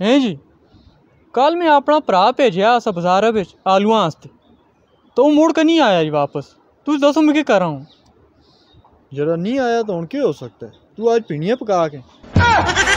हैं जी। कल मैं अपना भरा भेजा अस बाजार आलू आस्ते, तो मुड़ के नहीं आया जी वापस। तुम दसो मैं क्या करा हूँ। जरा नहीं आया तो हूँ क्या हो सकता है, तू आज पीनिया पका के